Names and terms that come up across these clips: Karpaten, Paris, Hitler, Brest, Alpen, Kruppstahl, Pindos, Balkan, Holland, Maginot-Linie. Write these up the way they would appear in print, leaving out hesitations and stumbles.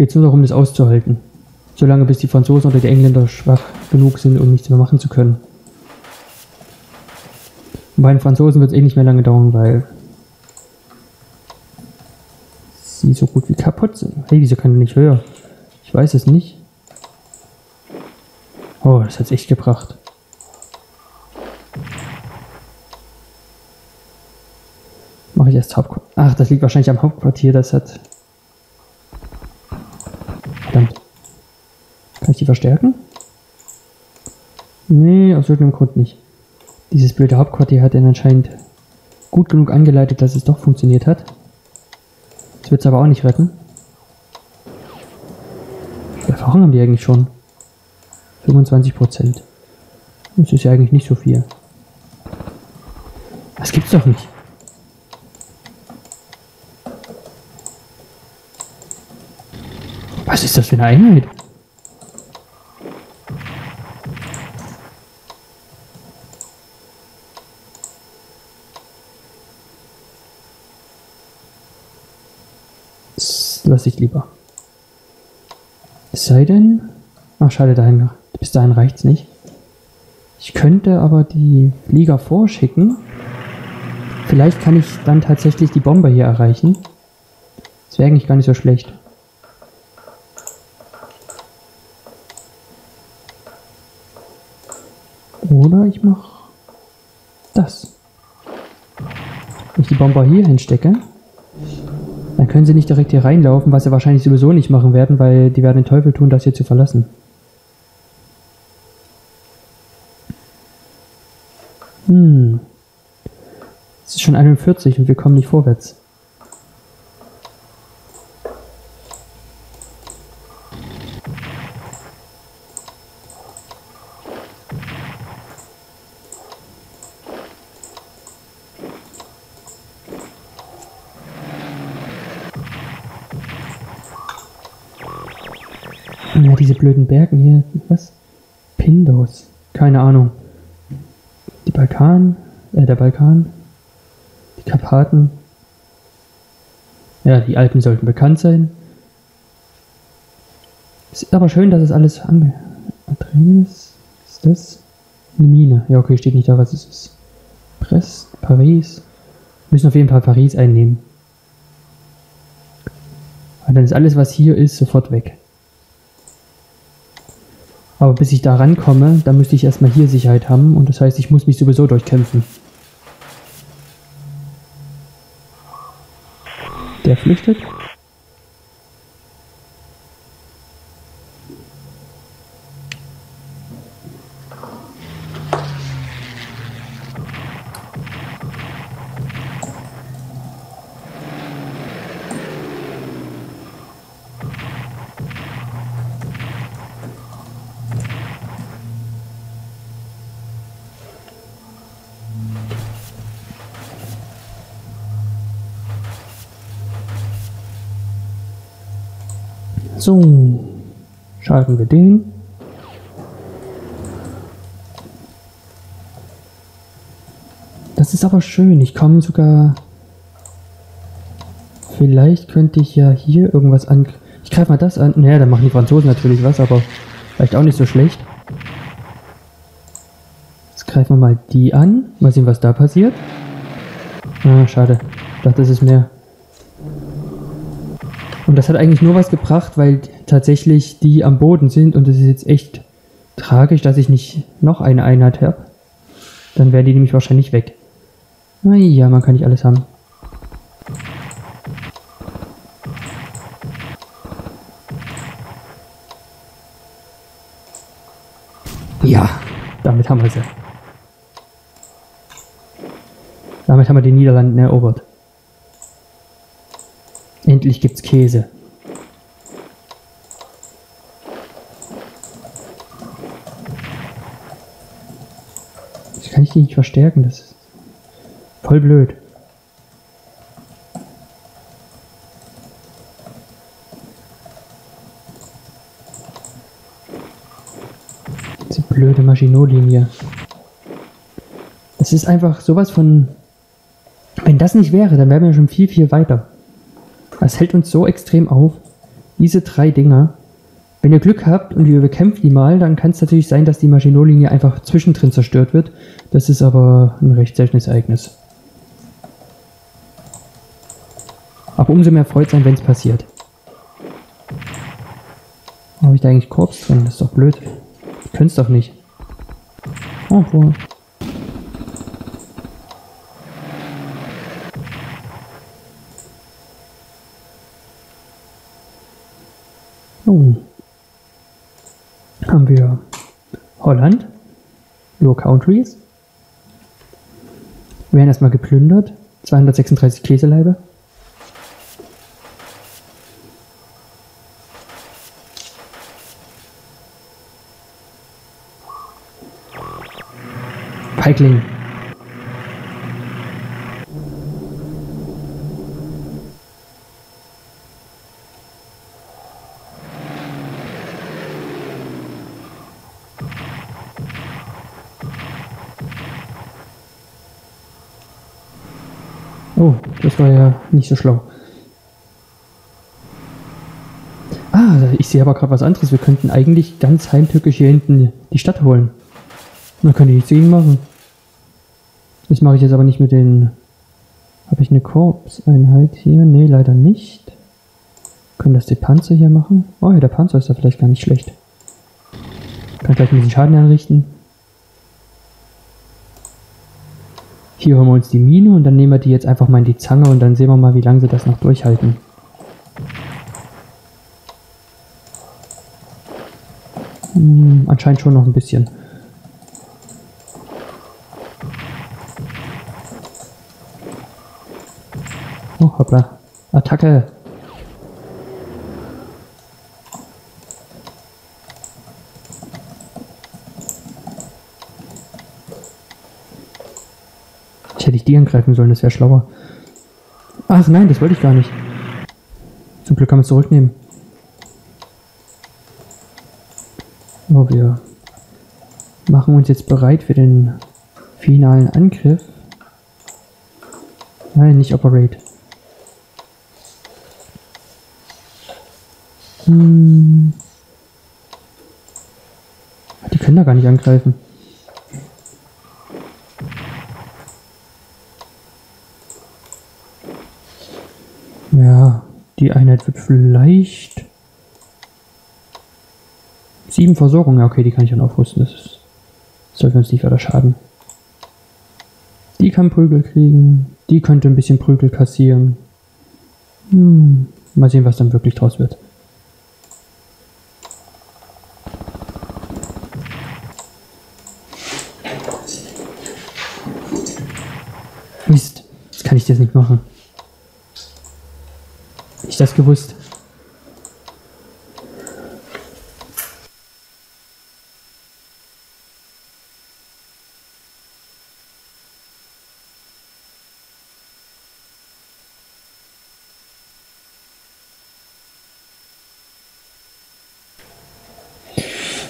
geht es nur darum, das auszuhalten. Solange bis die Franzosen oder die Engländer schwach genug sind, um nichts mehr machen zu können. Und bei den Franzosen wird es eh nicht mehr lange dauern, weil sie so gut wie kaputt sind. Hey, wieso kann der nicht höher? Ich weiß es nicht. Oh, das hat es echt gebracht. Mache ich erst Hauptquartier. Ach, das liegt wahrscheinlich am Hauptquartier, das hat... Verdammt. Kann ich die verstärken? Nee, aus irgendeinem Grund nicht. Dieses blöde Hauptquartier hat ihn anscheinend gut genug angeleitet, dass es doch funktioniert hat. Das wird es aber auch nicht retten. Wie Erfahrung haben die eigentlich schon? 25%. Das ist ja eigentlich nicht so viel. Das gibt's doch nicht. Was ist das für eine Einheit? Das lasse ich lieber. Es sei denn... Ach, schade, dahin. Bis dahin reicht's nicht. Ich könnte aber die Flieger vorschicken. Vielleicht kann ich dann tatsächlich die Bomber hier erreichen. Das wäre eigentlich gar nicht so schlecht. Oder ich mache das. Wenn ich die Bomber hier hinstecke, dann können sie nicht direkt hier reinlaufen, was sie wahrscheinlich sowieso nicht machen werden, weil die werden den Teufel tun, das hier zu verlassen. Es ist schon 41 und wir kommen nicht vorwärts. Ja, diese blöden Bergen hier, was? Pindos, keine Ahnung. Die Balkan, der Balkan. Die Karpaten. Ja, die Alpen sollten bekannt sein. Ist aber schön, dass es alles drin ist. Ist das? Eine Mine. Ja, okay, steht nicht da, was es ist. Brest, Paris. Wir müssen auf jeden Fall Paris einnehmen. Und dann ist alles, was hier ist, sofort weg. Aber bis ich da rankomme, dann müsste ich erstmal hier Sicherheit haben. Und das heißt, ich muss mich sowieso durchkämpfen. Der flüchtet. So, schalten wir den. Das ist aber schön, ich komme sogar... Vielleicht könnte ich ja hier irgendwas an... Ich greife mal das an. Naja, dann machen die Franzosen natürlich was, aber vielleicht auch nicht so schlecht. Jetzt greifen wir mal die an. Mal sehen, was da passiert. Ah, schade. Ich dachte, das ist mehr... Und das hat eigentlich nur was gebracht, weil tatsächlich die am Boden sind und es ist jetzt echt tragisch, dass ich nicht noch eine Einheit habe. Dann wären die nämlich wahrscheinlich weg. Naja, man kann nicht alles haben. Ja, damit haben wir sie. Damit haben wir die Niederlande erobert. Endlich gibt's Käse. Das kann ich die nicht verstärken, das ist voll blöd. Diese blöde Maginot-Linie. Das ist einfach sowas von... Wenn das nicht wäre, dann wären wir schon viel, viel weiter. Das hält uns so extrem auf. Diese drei Dinger. Wenn ihr Glück habt und ihr bekämpft die mal, dann kann es natürlich sein, dass die Maginot-Linie einfach zwischendrin zerstört wird. Das ist aber ein recht seltenes Ereignis. Aber umso mehr freut es einen, wenn es passiert. Habe ich da eigentlich Korps drin? Das ist doch blöd. Ich könnte es doch nicht. Ach, wohl. Oh. Haben wir Holland, Low Countries, werden erstmal geplündert, 236 Käseleibe. Feigling. Oh, das war ja nicht so schlau. Ah, ich sehe aber gerade was anderes. Wir könnten eigentlich ganz heimtückisch hier hinten die Stadt holen. Dann könnte ich nichts dagegen machen. Das mache ich jetzt aber nicht mit den... Habe ich eine Korpseinheit hier? Nee, leider nicht. Können das die Panzer hier machen? Oh ja, der Panzer ist da vielleicht gar nicht schlecht. Kann gleich ein bisschen Schaden anrichten. Hier holen wir uns die Mine und dann nehmen wir die jetzt einfach mal in die Zange und dann sehen wir mal, wie lange sie das noch durchhalten. Anscheinend schon noch ein bisschen. Oh, hoppla. Attacke! Hätte ich die angreifen sollen, das wäre schlauer. Ach nein, das wollte ich gar nicht. Zum Glück kann man es zurücknehmen. Oh, wir machen uns jetzt bereit für den finalen Angriff. Nein, nicht Operate. Die können da gar nicht angreifen. Ja, die Einheit wird vielleicht 7 Versorgungen. Ja, okay, die kann ich dann aufrüsten. Das sollte uns nicht weiter schaden. Die kann Prügel kriegen. Die könnte ein bisschen Prügel kassieren. Mal sehen, was dann wirklich draus wird. Mist, jetzt kann ich das nicht machen. Ich das gewusst.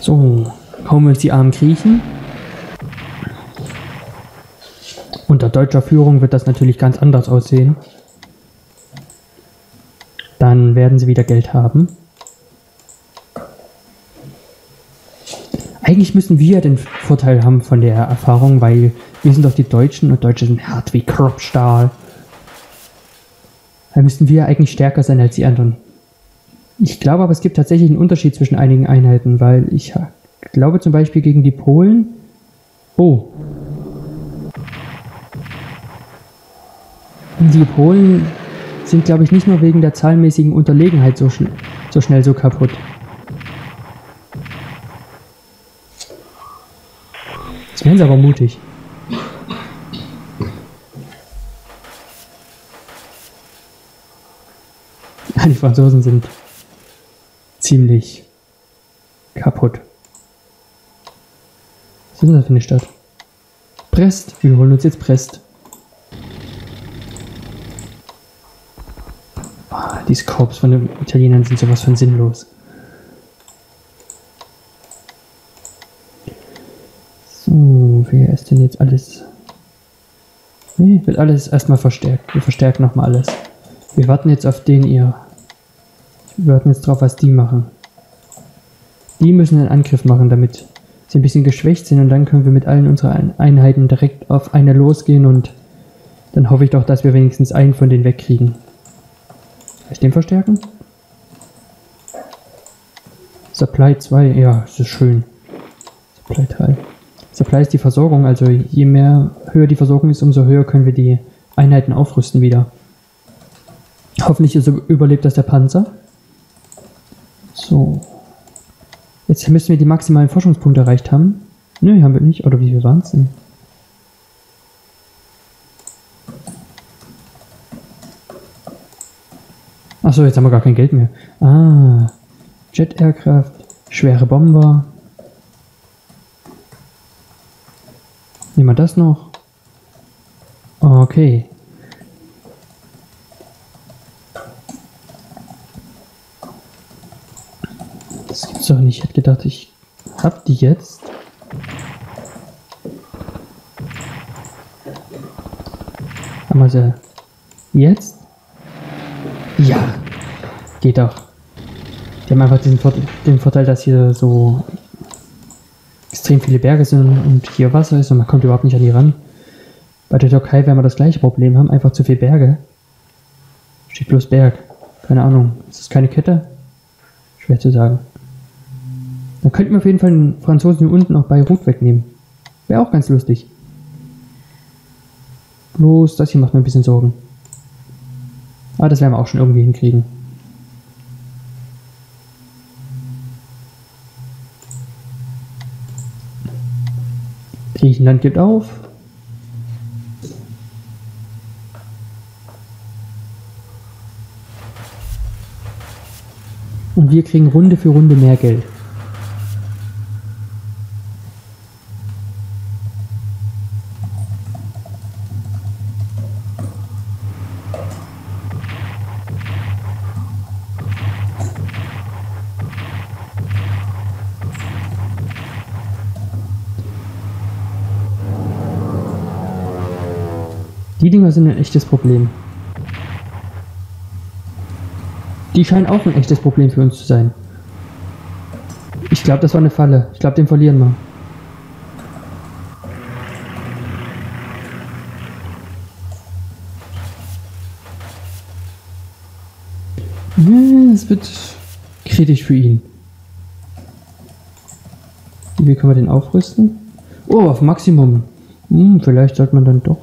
So, hauen wir uns die armen Griechen. Unter deutscher Führung wird das natürlich ganz anders aussehen. Dann werden sie wieder Geld haben. Eigentlich müssen wir den Vorteil haben von der Erfahrung, weil wir sind doch die Deutschen und Deutsche sind hart wie Kruppstahl. Da müssten wir eigentlich stärker sein als die anderen. Ich glaube aber, es gibt tatsächlich einen Unterschied zwischen einigen Einheiten, weil ich glaube zum Beispiel gegen die Polen... Oh. Die Polen sind, glaube ich, nicht nur wegen der zahlenmäßigen Unterlegenheit so schnell so kaputt. Jetzt wären sie aber mutig. Die Franzosen sind ziemlich kaputt. Was ist denn das für eine Stadt? Brest. Wir holen uns jetzt Brest. Diese Korps von den Italienern sind sowas von sinnlos. So, wer ist denn jetzt alles? Ne, wird alles erstmal verstärkt. Wir verstärken nochmal alles. Wir warten jetzt auf den ihr. Ich wir warten jetzt drauf, was die machen. Die müssen einen Angriff machen, damit sie ein bisschen geschwächt sind, und dann können wir mit allen unseren Einheiten direkt auf eine losgehen, und dann hoffe ich doch, dass wir wenigstens einen von denen wegkriegen. Kann ich den verstärken? Supply 2, ja, das ist schön. Supply 3. Supply ist die Versorgung, also je mehr höher die Versorgung ist, umso höher können wir die Einheiten aufrüsten wieder. Hoffentlich überlebt das der Panzer. So. Jetzt müssen wir die maximalen Forschungspunkte erreicht haben. Nö, haben wir nicht. Oder wie viel waren es denn? Achso, jetzt haben wir gar kein Geld mehr. Ah. Jet Aircraft, schwere Bomber. Nehmen wir das noch. Okay. Das gibt's doch nicht. Ich hätte gedacht, ich hab die jetzt. Einmal so. Jetzt? Ja. Geht doch. Die haben einfach den Vorteil, dass hier so extrem viele Berge sind und hier Wasser ist und man kommt überhaupt nicht an die ran. Bei der Türkei werden wir das gleiche Problem haben, einfach zu viel Berge. Steht bloß Berg. Keine Ahnung. Ist das keine Kette? Schwer zu sagen. Dann könnten wir auf jeden Fall den Franzosen hier unten auch Beirut wegnehmen. Wäre auch ganz lustig. Bloß das hier macht mir ein bisschen Sorgen. Aber das werden wir auch schon irgendwie hinkriegen. Griechenland gibt auf. Und wir kriegen Runde für Runde mehr Geld. Die Dinger sind ein echtes Problem. Die scheinen auch ein echtes Problem für uns zu sein. Ich glaube, das war eine Falle. Ich glaube, den verlieren wir. Es wird kritisch für ihn. Wie können wir den aufrüsten? Oh, auf Maximum. Vielleicht sollte man dann doch...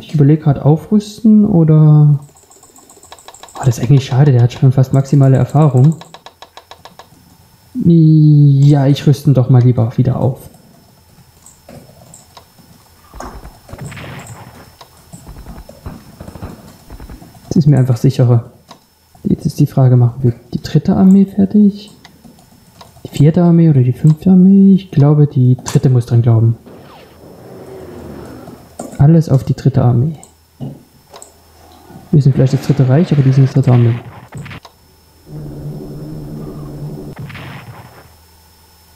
Ich überlege gerade, aufrüsten oder... Oh, das ist eigentlich schade, der hat schon fast maximale Erfahrung. Ja, ich rüste ihn doch mal lieber wieder auf. Das ist mir einfach sicherer. Jetzt ist die Frage, machen wir die dritte Armee fertig? Die vierte Armee oder die fünfte Armee? Ich glaube, die dritte muss dran glauben. Alles auf die dritte Armee. Wir sind vielleicht das dritte Reich, aber die sind das dritte Armee.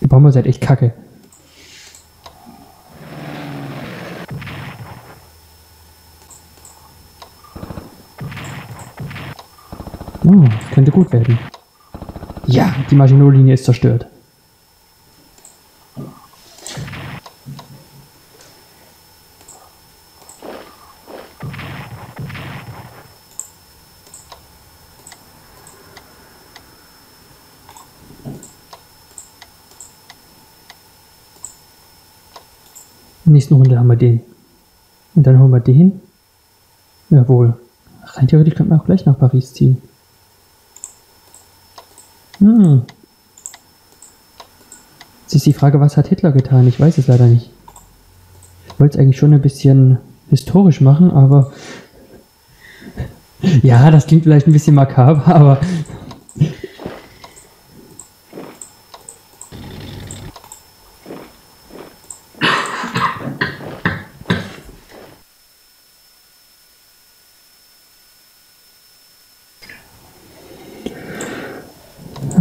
Die Bomber seid echt kacke. Oh, könnte gut werden. Ja, die Maginot-Linie ist zerstört. Nächsten Runde haben wir den. Und dann holen wir den. Jawohl. Rein theoretisch könnten wir auch gleich nach Paris ziehen. Hm. Jetzt ist die Frage, was hat Hitler getan? Ich weiß es leider nicht. Ich wollte es eigentlich schon ein bisschen historisch machen, aber... Ja, das klingt vielleicht ein bisschen makaber, aber...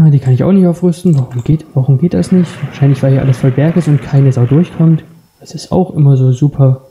Die kann ich auch nicht aufrüsten. Warum geht das nicht? Wahrscheinlich, weil hier alles voll Berg ist und keine Sau durchkommt. Das ist auch immer so super